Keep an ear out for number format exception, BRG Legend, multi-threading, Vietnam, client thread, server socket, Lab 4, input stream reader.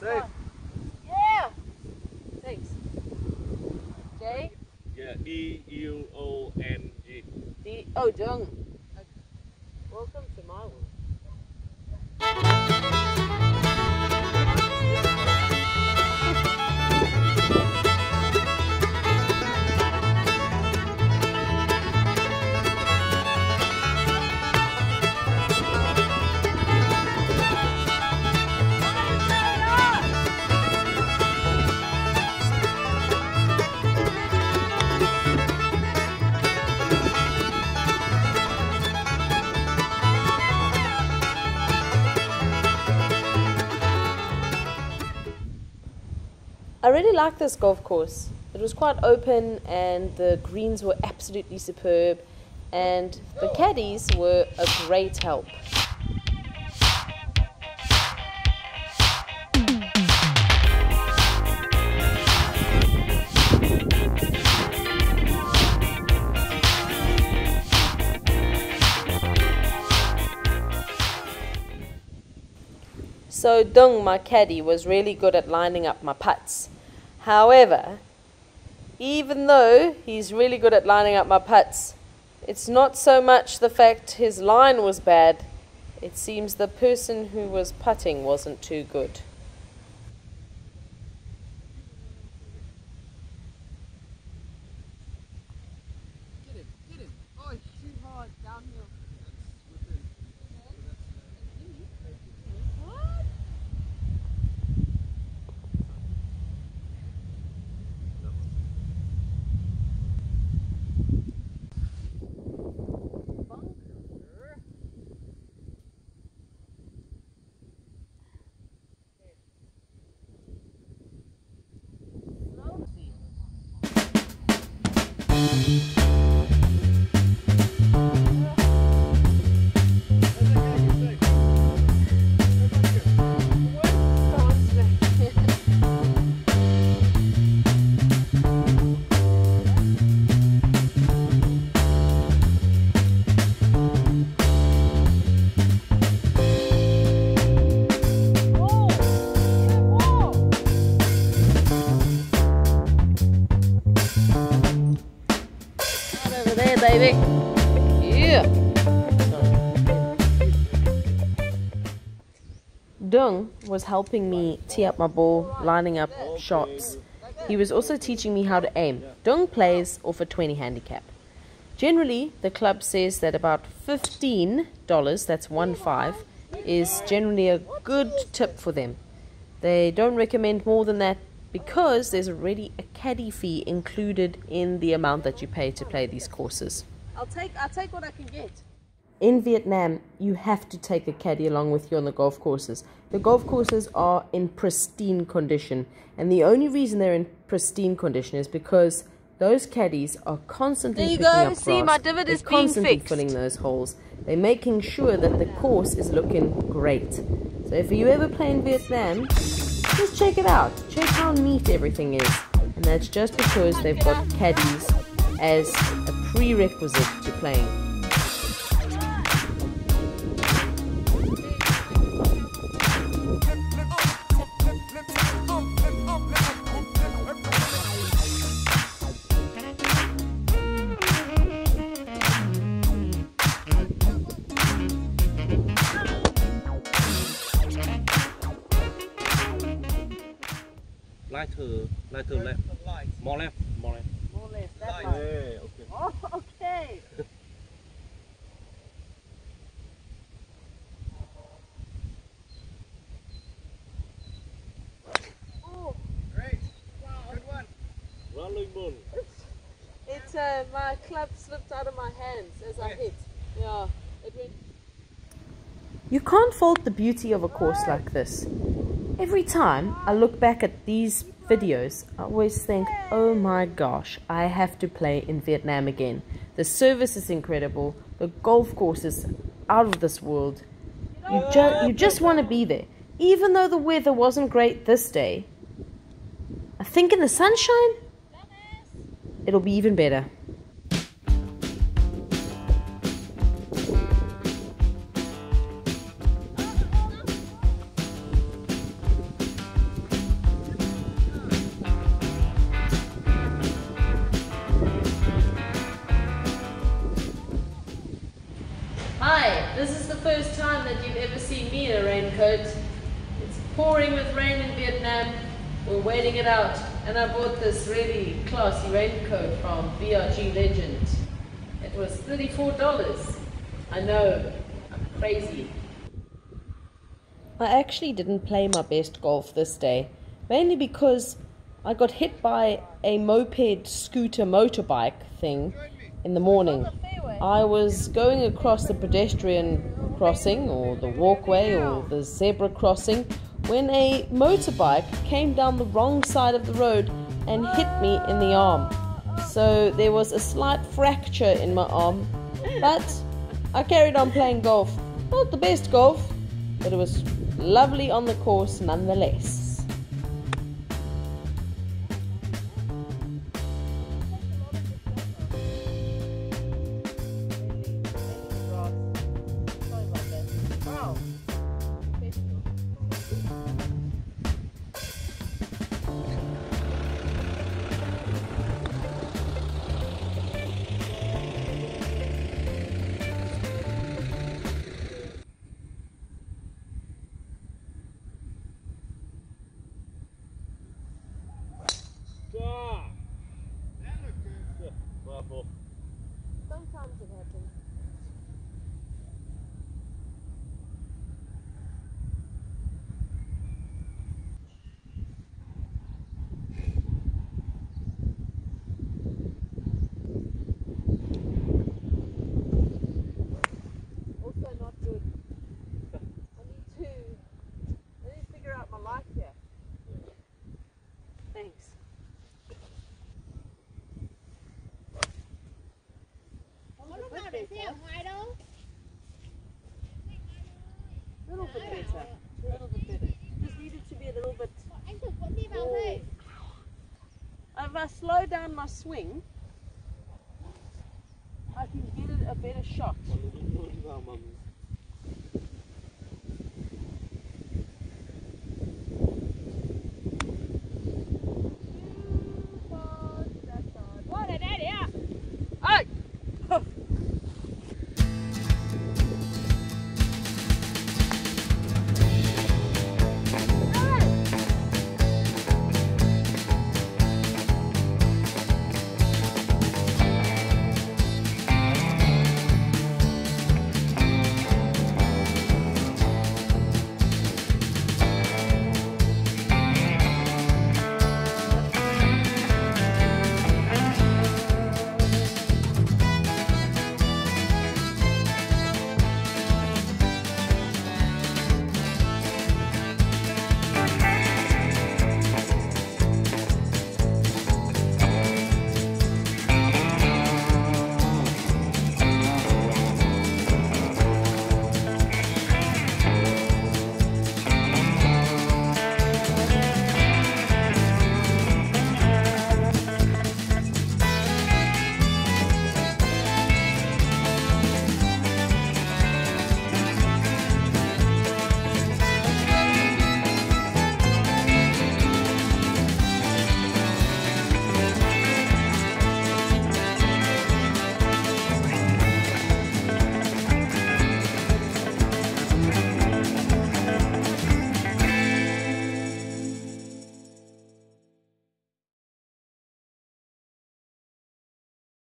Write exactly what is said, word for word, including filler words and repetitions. Safe. Yeah. Thanks. J? Yeah, D U O N G. D oh, Jung. Okay. Welcome to my world. I really liked this golf course. It was quite open and the greens were absolutely superb and the caddies were a great help. So Dung, my caddy, was really good at lining up my putts. However, even though he's really good at lining up my putts, it's not so much the fact his line was bad, it seems the person who was putting wasn't too good. Get him, get him. Oh, it's too hard, downhill. Baby. Yeah. Dung was helping me tee up my ball, lining up shots. He was also teaching me how to aim. Dung plays off a twenty handicap. Generally, the club says that about fifteen dollars, that's one five, is generally a good tip for them. They don't recommend more than that, because there's already a caddy fee included in the amount that you pay to play these courses. I'll take, I'll take what I can get. In Vietnam, you have to take a caddy along with you on the golf courses. The golf courses are in pristine condition, and the only reason they're in pristine condition is because those caddies are constantly picking up grass. There you go, see, my divot is being fixed. They're constantly filling those holes. They're making sure that the course is looking great. So if you ever play in Vietnam, just check it out. Check how neat everything is. And that's just because they've got caddies as a prerequisite to playing. Lighter, lighter left. Light. More left, more left. More left, that light. Light. Yeah, okay. Oh, okay. Oh, great. Wow. Good one. Rolling ball. It, uh, my club slipped out of my hands as yes. I hit. Yeah, it went. You can't fault the beauty of a course like this. Every time I look back at these videos, I always think, oh my gosh, I have to play in Vietnam again. The service is incredible. The golf course is out of this world. You, ju you just want to be there. Even though the weather wasn't great this day, I think in the sunshine, it'll be even better. Hi, this is the first time that you've ever seen me in a raincoat. It's pouring with rain in Vietnam. We're waiting it out, and I bought this really classy raincoat from B R G Legend. It was thirty-four dollars. I know, I'm crazy. I actually didn't play my best golf this day, mainly because I got hit by a moped scooter motorbike thing in the morning. I was going across the pedestrian crossing, or the walkway, or the zebra crossing, when a motorbike came down the wrong side of the road and hit me in the arm. So there was a slight fracture in my arm, but I carried on playing golf. Not the best golf, but it was lovely on the course nonetheless. Sometimes it happens. Also not good. I need to, I need to figure out my life here. Thanks. If I slow down my swing, I can get a better shot.